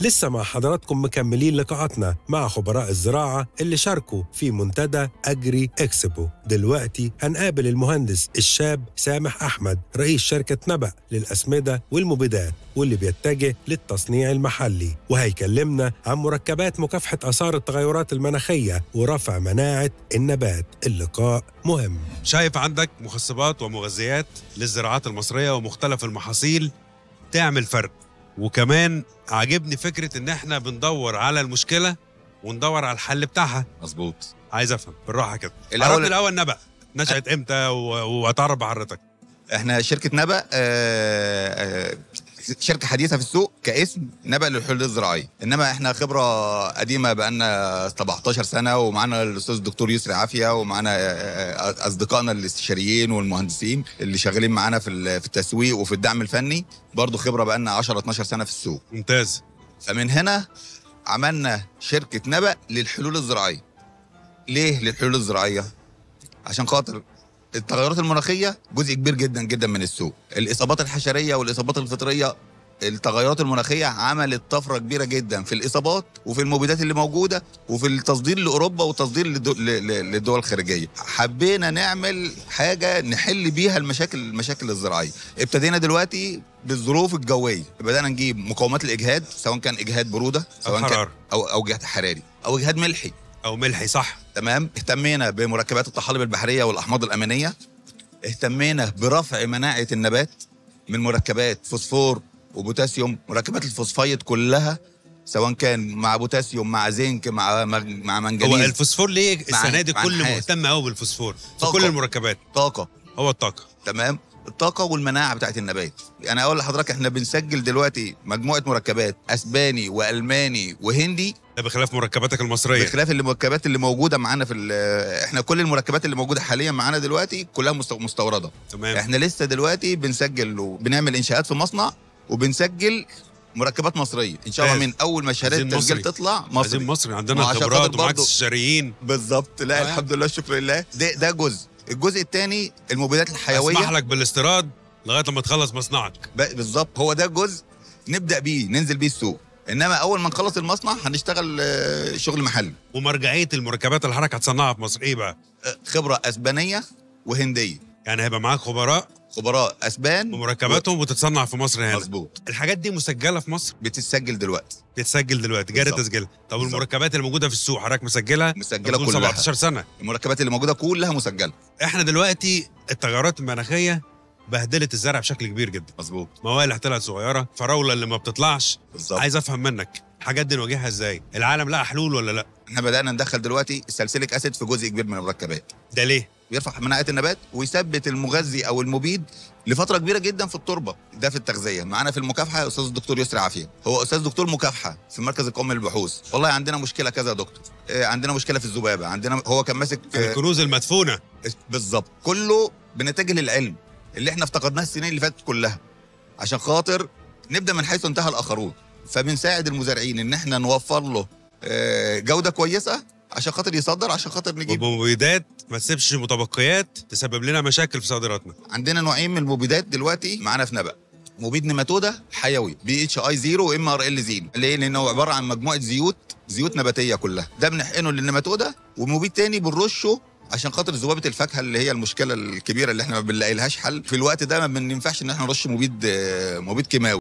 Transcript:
لسه مع حضراتكم مكملين لقاءاتنا مع خبراء الزراعة اللي شاركوا في منتدى أجري إكسبو. دلوقتي هنقابل المهندس الشاب سامح أحمد رئيس شركة نبأ للأسمدة والمبيدات واللي بيتجه للتصنيع المحلي، وهيكلمنا عن مركبات مكافحة آثار التغيرات المناخية ورفع مناعة النبات. اللقاء مهم. شايف عندك مخصبات ومغذيات للزراعات المصرية ومختلف المحاصيل تعمل فرق، وكمان عجبني فكرة إن إحنا بندور على المشكلة وندور على الحل بتاعها. مظبوط. عايز أفهم بالراحة كده. الأول نبأ نشأت إمتى وأتعرف بحضرتك؟ إحنا شركة نبأ شركة حديثة في السوق كاسم نبأ للحلول الزراعية، إنما إحنا خبرة قديمة بقالنا 17 سنة، ومعنا الأستاذ الدكتور يسري عافية، ومعنا أصدقائنا الاستشاريين والمهندسين اللي شغالين معنا في التسويق وفي الدعم الفني، برضو خبرة بقالنا 10-12 سنة في السوق. ممتاز. فمن هنا عملنا شركة نبأ للحلول الزراعية. ليه للحلول الزراعية؟ عشان خاطر التغيرات المناخية جزء كبير جدا جدا من السوق، الإصابات الحشرية والإصابات الفطرية. التغيرات المناخية عملت طفرة كبيرة جدا في الإصابات وفي المبيدات اللي موجودة وفي التصدير لأوروبا والتصدير للدول الخارجية. حبينا نعمل حاجة نحل بيها المشاكل الزراعية. ابتدينا دلوقتي بالظروف الجوية، بدأنا نجيب مقاومات الإجهاد، سواء كان إجهاد برودة سواء كان أو إجهاد حراري أو إجهاد ملحي أو ملحي. صح، تمام. اهتمينا بمركبات الطحالب البحرية والأحماض الأمينية، اهتمينا برفع مناعة النبات من مركبات فوسفور وبوتاسيوم. مركبات الفوسفايد كلها سواء كان مع بوتاسيوم مع زنك مع منجنيز. هو الفوسفور ليه السنة دي كل مهتم قوي بالفوسفور في كل المركبات؟ طاقة، هو الطاقة. تمام، الطاقة والمناعة بتاعت النبات. أنا أقول لحضرتك إحنا بنسجل دلوقتي مجموعة مركبات أسباني وألماني وهندي، ده بخلاف مركباتك المصرية، بخلاف المركبات اللي موجودة معانا إحنا كل المركبات اللي موجودة حاليا معانا دلوقتي كلها مستوردة. تمام. إحنا لسه دلوقتي بنسجل وبنعمل إنشاءات في مصنع وبنسجل مركبات مصرية إن شاء الله. من أول ما شهادات التسجيل تطلع مصري، مصري عندنا خبرات ومعاك استشاريين. بالظبط. لا الحمد لله، الشكر لله. ده جزء. الجزء الثاني المبيدات الحيويه، اسمح لك بالاستيراد لغايه لما تخلص مصنعك. بالظبط، هو ده جزء نبدا بيه ننزل بيه السوق، انما اول ما نخلص المصنع هنشتغل شغل محلي. ومرجعيه المركبات الحركه هتصنعها في مصر ايه بقى؟ خبره اسبانيه وهنديه. يعني هيبقى معاك خبراء اسبان ومركباتهم وتتصنع في مصر هنا. مظبوط. الحاجات دي مسجله في مصر؟ بتتسجل دلوقتي جاري تسجيلها. طب المركبات اللي موجوده في السوق حضرتك مسجله كلها 17 سنه؟ المركبات اللي موجوده كلها مسجله. احنا دلوقتي التغيرات المناخيه بهدلت الزرع بشكل كبير جدا. مظبوط. موالح طلعت صغيره، فراوله اللي ما بتطلعش. بالظبط. عايز افهم منك الحاجات دي نواجهها ازاي؟ العالم لقى حلول ولا لا؟ احنا بدانا ندخل دلوقتي السلسليك اسيد في جزء كبير من المركبات. ده ليه؟ بيرفع مناعة النبات ويثبت المغذي أو المبيد لفترة كبيرة جدا في التربة. ده في التغذية. معانا في المكافحة أستاذ الدكتور يسري عافية، هو أستاذ دكتور مكافحة في المركز القومي للبحوث. والله عندنا مشكلة كذا يا دكتور، عندنا مشكلة في الذبابة، عندنا. هو كان ماسك الكنوز المدفونة. بالظبط. كله بنتجه للعلم اللي احنا افتقدناه السنين اللي فاتت كلها، عشان خاطر نبدأ من حيث انتهى الآخرون. فبنساعد المزارعين إن احنا نوفر له جودة كويسة عشان خاطر يصدر، عشان خاطر نجيب مبيدات ما تسيبش متبقيات تسبب لنا مشاكل في صادراتنا. عندنا نوعين من المبيدات دلوقتي معانا في نبأ، مبيد نيماتودا حيوي BHI 0 MRL زين. ليه؟ لانه عباره عن مجموعه زيوت نباتيه كلها. ده بنحقنه للنيماتودا، ومبيد تاني بنرشه عشان خاطر ذبابه الفاكهه اللي هي المشكله الكبيره اللي احنا ما بنلاقيلهاش حل في الوقت ده. ما بننفعش ان احنا نرش مبيد كيماوي.